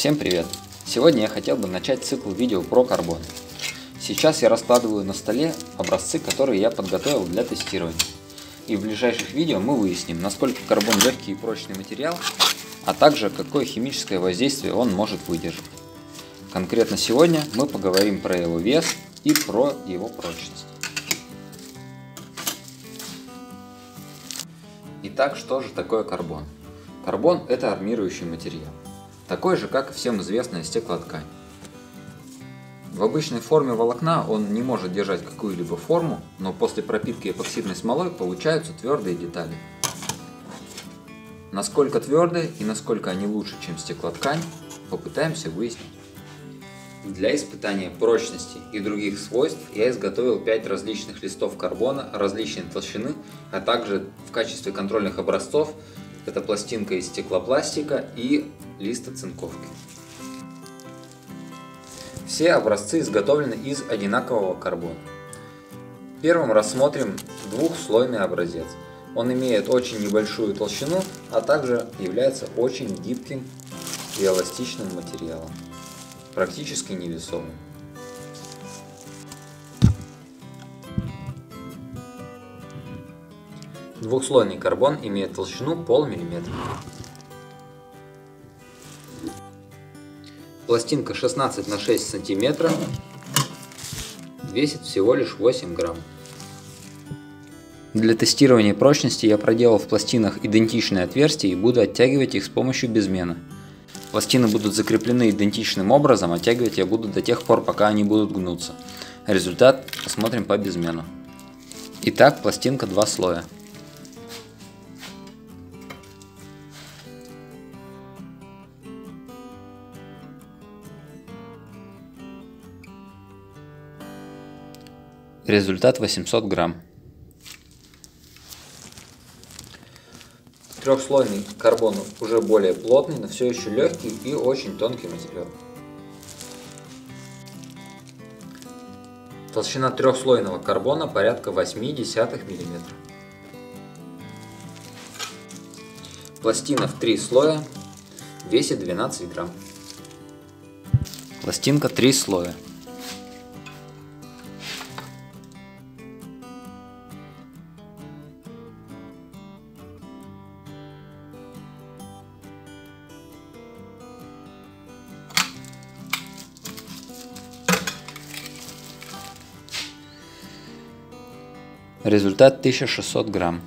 Всем привет! Сегодня я хотел бы начать цикл видео про карбон. Сейчас я раскладываю на столе образцы, которые я подготовил для тестирования. И в ближайших видео мы выясним, насколько карбон легкий и прочный материал, а также какое химическое воздействие он может выдержать. Конкретно сегодня мы поговорим про его вес и про его прочность. Итак, что же такое карбон? Карбон – это армирующий материал, такой же, как и всем известная стеклоткань. В обычной форме волокна он не может держать какую-либо форму, но после пропитки эпоксидной смолой получаются твердые детали. Насколько твердые и насколько они лучше, чем стеклоткань, попытаемся выяснить. Для испытания прочности и других свойств я изготовил 5 различных листов карбона различной толщины, а также в качестве контрольных образцов это пластинка из стеклопластика и лист оцинковки. Все образцы изготовлены из одинакового карбона. Первым рассмотрим двухслойный образец. Он имеет очень небольшую толщину, а также является очень гибким и эластичным материалом, практически невесомым. Двухслойный карбон имеет толщину полмиллиметра. Пластинка 16 на 6 сантиметра весит всего лишь 8 грамм. Для тестирования прочности я проделал в пластинах идентичные отверстия и буду оттягивать их с помощью безмена. Пластины будут закреплены идентичным образом, оттягивать я буду до тех пор, пока они будут гнуться. Результат посмотрим по безмену. Итак, пластинка 2 слоя. Результат 800 грамм. Трехслойный карбон уже более плотный, но все еще легкий и очень тонкий материал. Толщина трехслойного карбона порядка 0,8 мм. Пластина в 3 слоя весит 12 грамм. Пластинка 3 слоя. Результат 1600 грамм.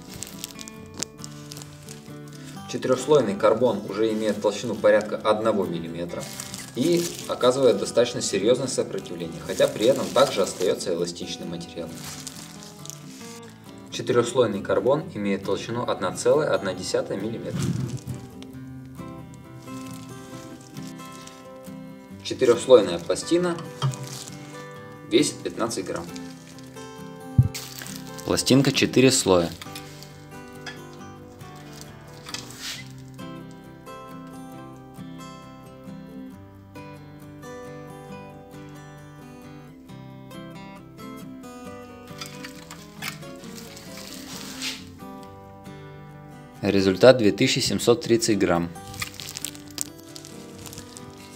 Четырехслойный карбон уже имеет толщину порядка 1 мм и оказывает достаточно серьезное сопротивление, хотя при этом также остается эластичным материалом. Четырехслойный карбон имеет толщину 1,1 мм. Четырехслойная пластина весит 15 грамм. Пластинка 4 слоя. Результат 2730 грамм.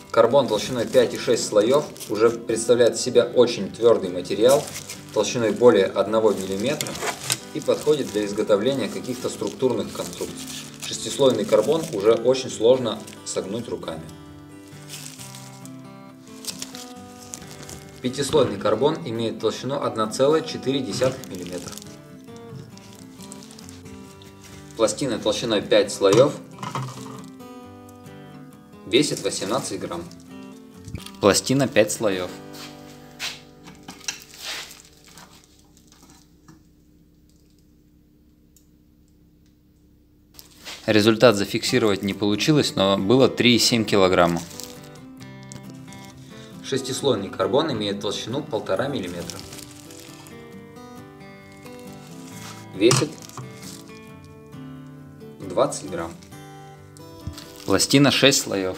Карбон толщиной 5 и 6 слоев уже представляет из себя очень твердый материал, толщиной более 1 мм и подходит для изготовления каких-то структурных конструкций. Шестислойный карбон уже очень сложно согнуть руками. Пятислойный карбон имеет толщину 1,4 мм. Пластина толщиной 5 слоев весит 18 грамм. Пластина 5 слоев. Результат зафиксировать не получилось, но было 3,7 килограмма. Шестислойный карбон имеет толщину 1,5 мм. Весит 20 грамм. Пластина 6 слоев.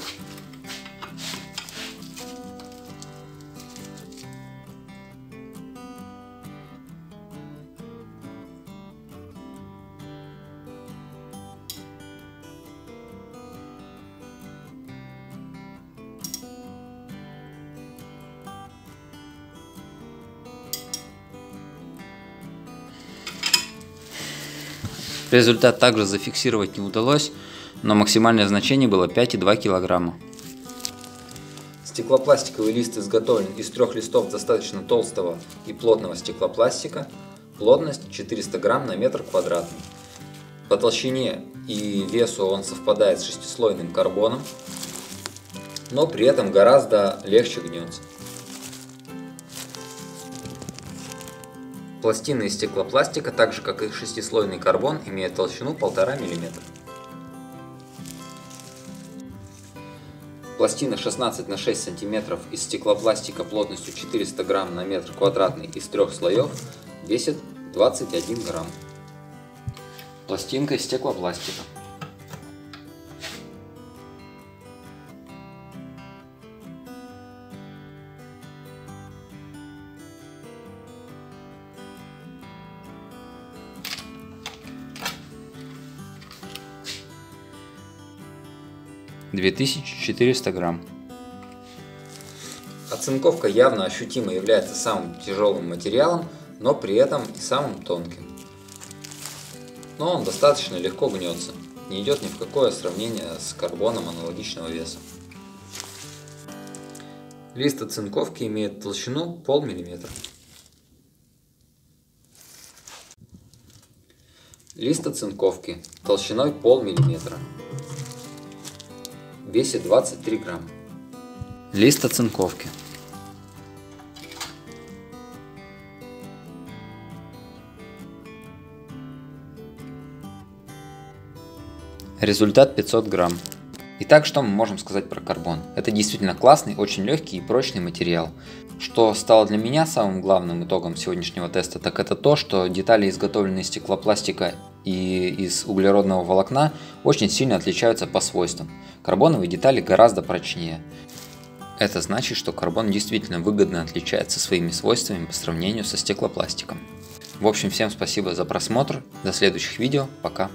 Результат также зафиксировать не удалось, но максимальное значение было 5,2 кг. Стеклопластиковый лист изготовлен из 3 листов достаточно толстого и плотного стеклопластика. Плотность 400 грамм на метр квадратный. По толщине и весу он совпадает с шестислойным карбоном, но при этом гораздо легче гнется. Пластины из стеклопластика, так же как и шестислойный карбон, имеют толщину 1,5 мм. Пластина 16 на 6 см из стеклопластика плотностью 400 грамм на метр квадратный из 3 слоев весит 21 грамм. Пластинка из стеклопластика. – 2400 грамм. Оцинковка явно ощутимо является самым тяжелым материалом, но при этом и самым тонким. Но он достаточно легко гнется, не идет ни в какое сравнение с карбоном аналогичного веса. Лист оцинковки имеет толщину 0,5 мм. Лист оцинковки толщиной 0,5 мм. Весит 23 грамм. Лист оцинковки. Результат 500 грамм. Итак, что мы можем сказать про карбон? Это действительно классный, очень легкий и прочный материал. Что стало для меня самым главным итогом сегодняшнего теста, так это то, что детали, изготовленные из стеклопластика и из углеродного волокна, очень сильно отличаются по свойствам. Карбоновые детали гораздо прочнее. Это значит, что карбон действительно выгодно отличается своими свойствами по сравнению со стеклопластиком. В общем, всем спасибо за просмотр. До следующих видео. Пока.